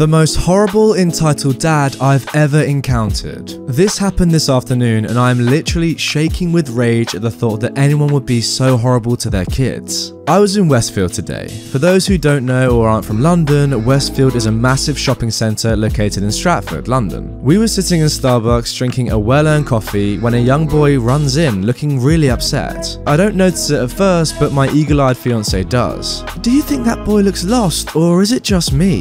The most horrible entitled dad I've ever encountered. This happened this afternoon and I'm literally shaking with rage at the thought that anyone would be so horrible to their kids. I was in Westfield today. For those who don't know or aren't from London, Westfield is a massive shopping centre located in Stratford, London. We were sitting in Starbucks drinking a well-earned coffee when a young boy runs in looking really upset. I don't notice it at first, but my eagle-eyed fiancé does. Do you think that boy looks lost, or is it just me?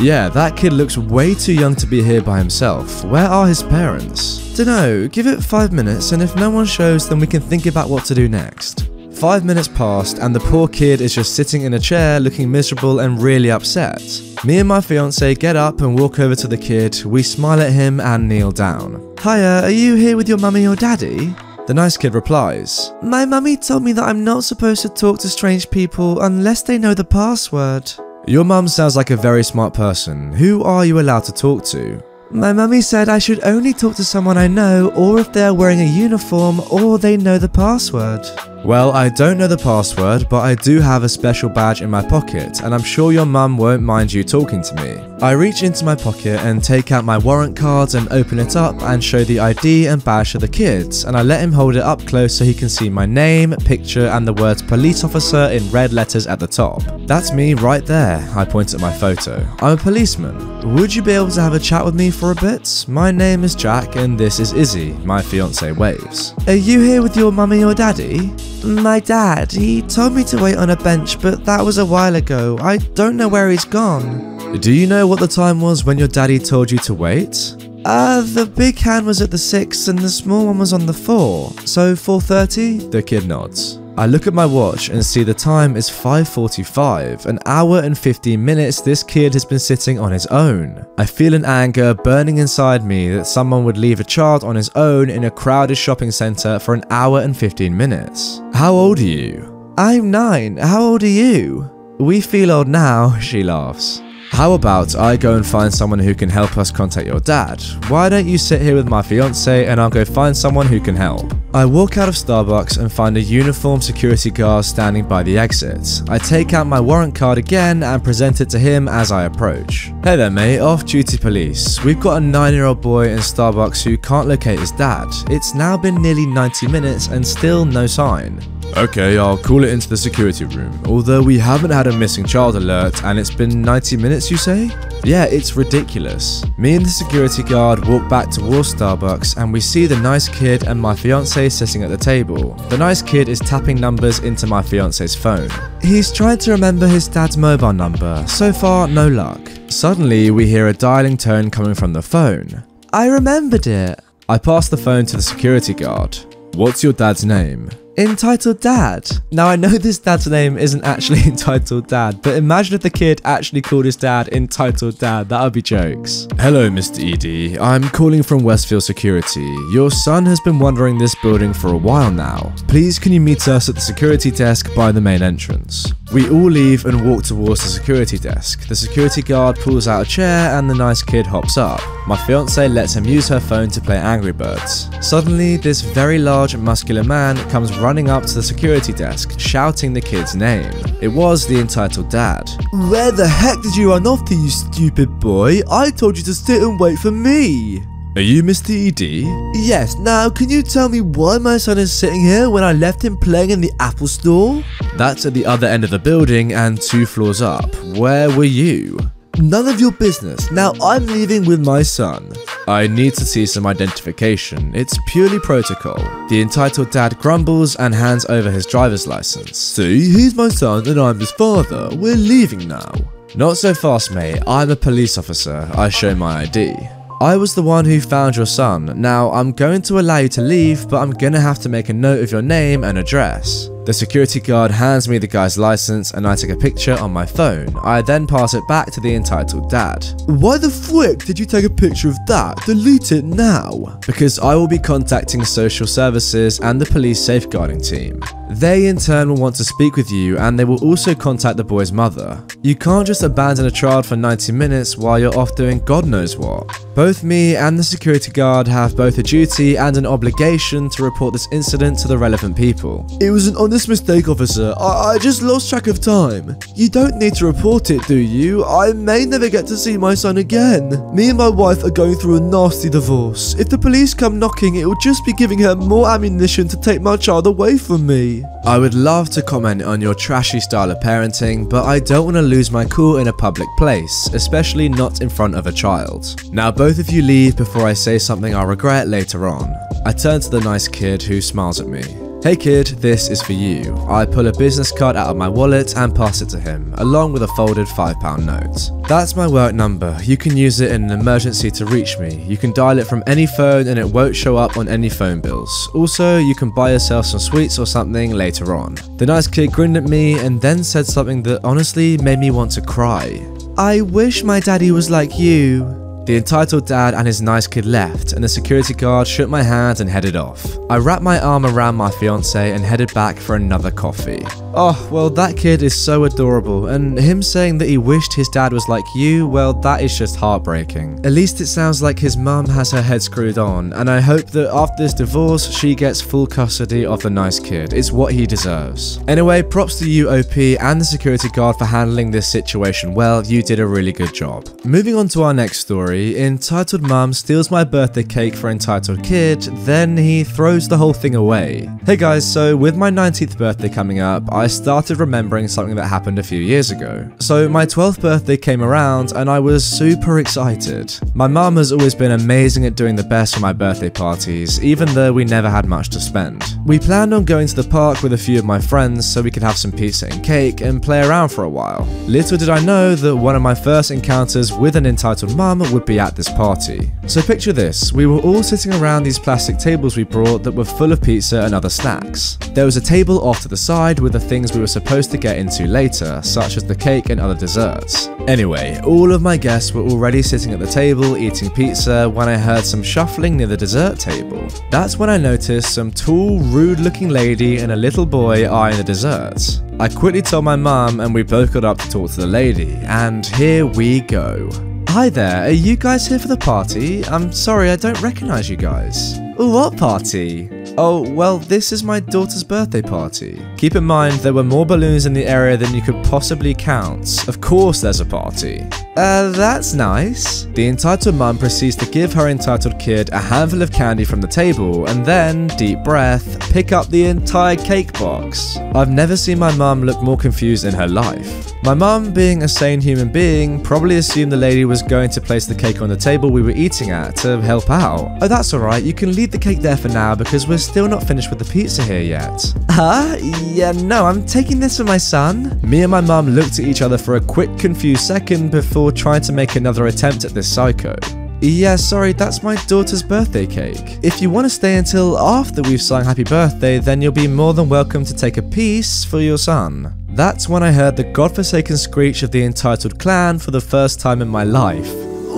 Yeah, that kid looks way too young to be here by himself. Where are his parents? Dunno, give it 5 minutes and if no one shows then we can think about what to do next. 5 minutes passed and the poor kid is just sitting in a chair looking miserable and really upset. Me and my fiance get up and walk over to the kid, we smile at him and kneel down. Hiya, are you here with your mummy or daddy? The nice kid replies, my mummy told me that I'm not supposed to talk to strange people unless they know the password. Your mum sounds like a very smart person. Who are you allowed to talk to? My mummy said I should only talk to someone I know or if they're wearing a uniform or they know the password. Well, I don't know the password, but I do have a special badge in my pocket and I'm sure your mum won't mind you talking to me. I reach into my pocket and take out my warrant cards and open it up and show the ID and badge to the kids, and I let him hold it up close so he can see my name, picture and the words police officer in red letters at the top. That's me right there, I point at my photo. I'm a policeman. Would you be able to have a chat with me for a bit? My name is Jack and this is Izzy, my fiancée waves. Are you here with your mummy or daddy? My dad, he told me to wait on a bench, but that was a while ago. I don't know where he's gone. Do you know what the time was when your daddy told you to wait? The big hand was at the 6 and the small one was on the 4. So 4:30? The kid nods. I look at my watch and see the time is 5:45, an hour and 15 minutes this kid has been sitting on his own. I feel an anger burning inside me that someone would leave a child on his own in a crowded shopping centre for an hour and 15 minutes. How old are you? I'm 9, how old are you? We feel old now, she laughs. How about I go and find someone who can help us contact your dad? Why don't you sit here with my fiancé and I'll go find someone who can help? I walk out of Starbucks and find a uniformed security guard standing by the exit. I take out my warrant card again and present it to him as I approach. Hey there mate, off-duty police. We've got a 9-year-old boy in Starbucks who can't locate his dad. It's now been nearly 90 minutes and still no sign. Okay, I'll call it into the security room, although we haven't had a missing child alert and it's been 90 minutes you say? Yeah, it's ridiculous. Me and the security guard walk back towards Starbucks and we see the nice kid and my fiancé sitting at the table. The nice kid is tapping numbers into my fiancé's phone. He's trying to remember his dad's mobile number. So far, no luck. Suddenly, we hear a dialing tone coming from the phone. I remembered it. I pass the phone to the security guard. What's your dad's name? Entitled Dad. Now I know this dad's name isn't actually Entitled Dad, but imagine if the kid actually called his dad Entitled Dad, that would be jokes. Hello Mr. Edie, I'm calling from Westfield Security. Your son has been wandering this building for a while now. Please can you meet us at the security desk by the main entrance? We all leave and walk towards the security desk. The security guard pulls out a chair and the nice kid hops up. My fiancée lets him use her phone to play Angry Birds. Suddenly, this very large muscular man comes running up to the security desk, shouting the kid's name. It was the Entitled Dad. Where the heck did you run off to, you stupid boy? I told you to sit and wait for me. Are you Mr. Edie? Yes, now can you tell me why my son is sitting here when I left him playing in the Apple store? That's at the other end of the building and 2 floors up. Where were you? None of your business. Now I'm leaving with my son. I need to see some identification. It's purely protocol. The Entitled Dad grumbles and hands over his driver's license. See, he's my son and I'm his father. We're leaving now. Not so fast, mate. I'm a police officer. I show my ID. I was the one who found your son. Now, I'm going to allow you to leave, but I'm gonna have to make a note of your name and address. The security guard hands me the guy's license and I take a picture on my phone. I then pass it back to the Entitled Dad. Why the frick did you take a picture of that? Delete it now. Because I will be contacting social services and the police safeguarding team. They in turn will want to speak with you, and they will also contact the boy's mother. You can't just abandon a child for 90 minutes while you're off doing God knows what. Both me and the security guard have both a duty and an obligation to report this incident to the relevant people. It was an honest mistake, officer. I just lost track of time. You don't need to report it, do you? I may never get to see my son again. Me and my wife are going through a nasty divorce. If the police come knocking, it will just be giving her more ammunition to take my child away from me. I would love to comment on your trashy style of parenting, but I don't want to lose my cool in a public place, especially not in front of a child. Now both of you leave before I say something I'll regret later on. I turn to the nice kid who smiles at me. Hey kid, this is for you. I pull a business card out of my wallet and pass it to him, along with a folded £5 note. That's my work number. You can use it in an emergency to reach me. You can dial it from any phone and it won't show up on any phone bills. Also, you can buy yourself some sweets or something later on. The nice kid grinned at me and then said something that honestly made me want to cry. I wish my daddy was like you. The entitled dad and his nice kid left, and the security guard shook my hand and headed off. I wrapped my arm around my fiancée and headed back for another coffee. Oh, well that kid is so adorable, and him saying that he wished his dad was like you, well that is just heartbreaking. At least it sounds like his mum has her head screwed on, and I hope that after this divorce, she gets full custody of the nice kid. It's what he deserves. Anyway, props to you, OP, and the security guard for handling this situation well. You did a really good job. Moving on to our next story. Entitled Mum steals my birthday cake for entitled kid, then he throws the whole thing away. Hey guys, so with my 19th birthday coming up, I started remembering something that happened a few years ago. So my 12th birthday came around and I was super excited. My mum has always been amazing at doing the best for my birthday parties, even though we never had much to spend. We planned on going to the park with a few of my friends so we could have some pizza and cake and play around for a while. Little did I know that one of my first encounters with an entitled mum would be at this party. So picture this, we were all sitting around these plastic tables we brought that were full of pizza and other snacks. There was a table off to the side with the things we were supposed to get into later, such as the cake and other desserts. Anyway, all of my guests were already sitting at the table eating pizza when I heard some shuffling near the dessert table. That's when I noticed some tall, rude-looking lady and a little boy eyeing the desserts. I quickly told my mum and we both got up to talk to the lady, and here we go. Hi there, are you guys here for the party? I'm sorry, I don't recognize you guys. What party? Oh, well, this is my daughter's birthday party. Keep in mind, there were more balloons in the area than you could possibly count. Of course there's a party. That's nice. The entitled mum proceeds to give her entitled kid a handful of candy from the table and then, deep breath, pick up the entire cake box. I've never seen my mum look more confused in her life. My mum, being a sane human being, probably assumed the lady was going to place the cake on the table we were eating at to help out. Oh, that's alright, you can leave the cake there for now because we're still not finished with the pizza here yet. Huh? Yeah, no, I'm taking this for my son. Me and my mum looked at each other for a quick confused second before trying to make another attempt at this psycho. Yeah, sorry, that's my daughter's birthday cake. If you want to stay until after we've sung happy birthday, then you'll be more than welcome to take a piece for your son. That's when I heard the godforsaken screech of the entitled clan for the first time in my life.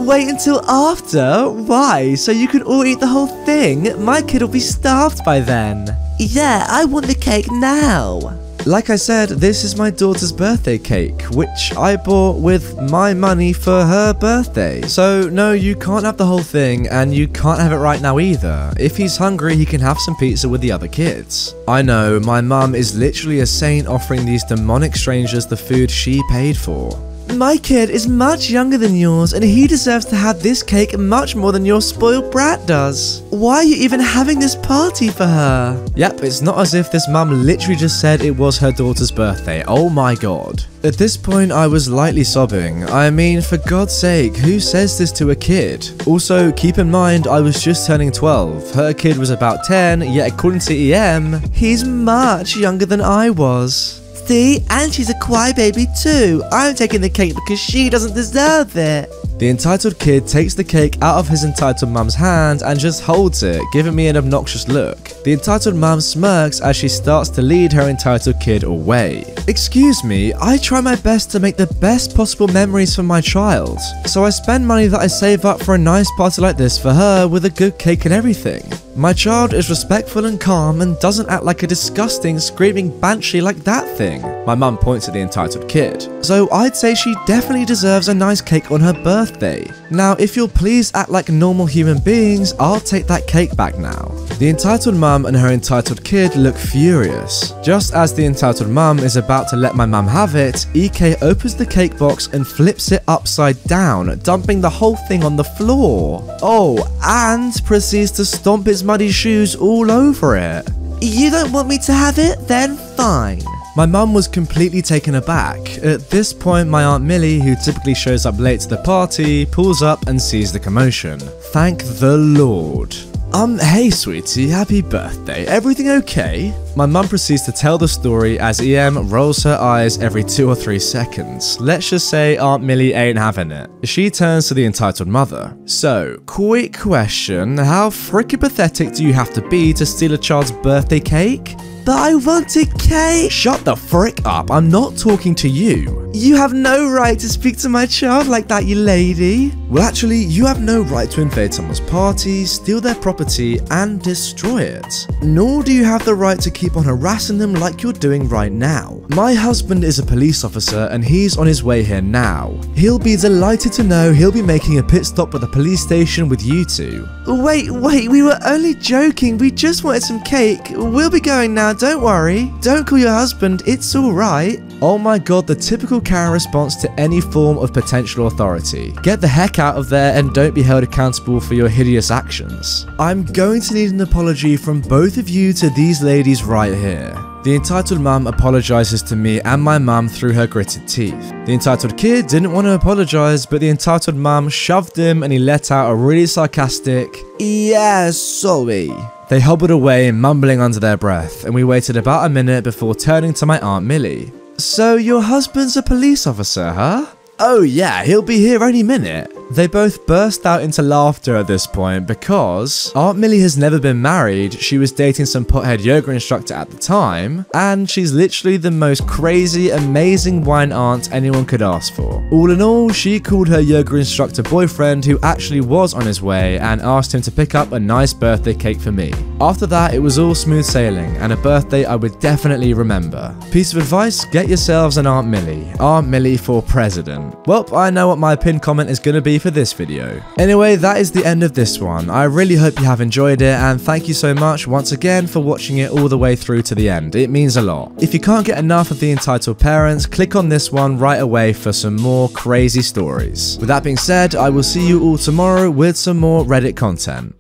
Wait until after? Why? So you can all eat the whole thing? My kid will be starved by then. Yeah, I want the cake now. Like I said, this is my daughter's birthday cake, which I bought with my money for her birthday. So no, you can't have the whole thing, and you can't have it right now either. If he's hungry, he can have some pizza with the other kids. I know, my mum is literally a saint offering these demonic strangers the food she paid for. My kid is much younger than yours, and he deserves to have this cake much more than your spoiled brat does. Why are you even having this party for her? Yep, it's not as if this mum literally just said it was her daughter's birthday. Oh my god. At this point, I was lightly sobbing. I mean, for God's sake, who says this to a kid? Also, keep in mind, I was just turning 12. Her kid was about 10, yet according to EM, he's much younger than I was. See? And she's a crybaby too. I'm taking the cake because she doesn't deserve it. The entitled kid takes the cake out of his entitled mum's hand and just holds it, giving me an obnoxious look. The entitled mum smirks as she starts to lead her entitled kid away. Excuse me, I try my best to make the best possible memories for my child. So I spend money that I save up for a nice party like this for her with a good cake and everything. My child is respectful and calm and doesn't act like a disgusting, screaming banshee like that thing. My mum points at the entitled kid. So I'd say she definitely deserves a nice cake on her birthday. Now, if you'll please act like normal human beings, I'll take that cake back now. The entitled mum and her entitled kid look furious. Just as the entitled mum is about to let my mum have it, EK opens the cake box and flips it upside down, dumping the whole thing on the floor. Oh, and proceeds to stomp his muddy shoes all over it. You don't want me to have it? Then fine. My mum was completely taken aback. At this point, my Aunt Millie, who typically shows up late to the party, pulls up and sees the commotion. Thank the Lord. Hey sweetie, happy birthday. Everything okay? My mum proceeds to tell the story as EM rolls her eyes every 2 or 3 seconds. Let's just say Aunt Millie ain't having it. She turns to the entitled mother. So, quick question, how frickin' pathetic do you have to be to steal a child's birthday cake? But I want a cake! Shut the frick up, I'm not talking to you. You have no right to speak to my child like that, you lady. Well, actually, you have no right to invade someone's party, steal their property, and destroy it. Nor do you have the right to keep on harassing them like you're doing right now. My husband is a police officer and he's on his way here now. He'll be delighted to know he'll be making a pit stop at the police station with you two. Wait, we were only joking. We just wanted some cake. We'll be going now, don't worry. Don't call your husband, it's alright. Oh my god, the typical Karen response to any form of potential authority. Get the heck out of there and don't be held accountable for your hideous actions. I'm going to need an apology from both of you to these ladies right here. The entitled mum apologises to me and my mum through her gritted teeth. The entitled kid didn't want to apologise, but the entitled mum shoved him and he let out a really sarcastic, "Yeah, sorry." They hobbled away, mumbling under their breath, and we waited about a minute before turning to my Aunt Millie. So your husband's a police officer, huh? Oh yeah, he'll be here any minute. They both burst out into laughter at this point because Aunt Millie has never been married, she was dating some pothead yoga instructor at the time, and she's literally the most crazy, amazing wine aunt anyone could ask for. All in all, she called her yoga instructor boyfriend, who actually was on his way, and asked him to pick up a nice birthday cake for me. After that, it was all smooth sailing, and a birthday I would definitely remember. Piece of advice, get yourselves an Aunt Millie. Aunt Millie for president. Welp, I know what my pinned comment is gonna be for this video. Anyway, that is the end of this one. I really hope you have enjoyed it, and thank you so much once again for watching it all the way through to the end. It means a lot. If you can't get enough of the entitled parents, click on this one right away for some more crazy stories. With that being said, I will see you all tomorrow with some more Reddit content.